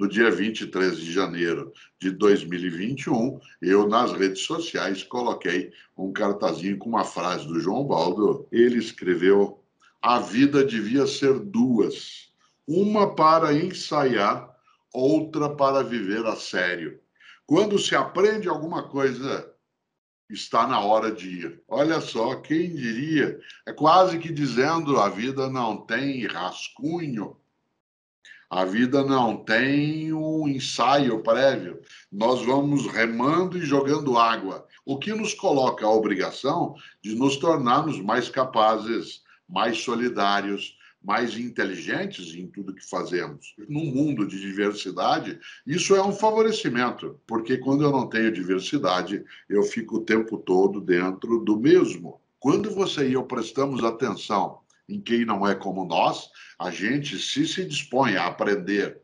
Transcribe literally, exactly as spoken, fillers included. no dia vinte e três de janeiro de dois mil e vinte e um, eu nas redes sociais coloquei um cartazinho com uma frase do João Baldo. Ele escreveu: a vida devia ser duas, uma para ensaiar, outra para viver a sério. Quando se aprende alguma coisa, está na hora de ir. Olha só, quem diria? É quase que dizendo: a vida não tem rascunho. A vida não tem um ensaio prévio. Nós vamos remando e jogando água, o que nos coloca a obrigação de nos tornarmos mais capazes, mais solidários, mais inteligentes em tudo que fazemos. Num mundo de diversidade, isso é um favorecimento, porque quando eu não tenho diversidade, eu fico o tempo todo dentro do mesmo. Quando você e eu prestamos atenção em quem não é como nós, a gente se se dispõe a aprender,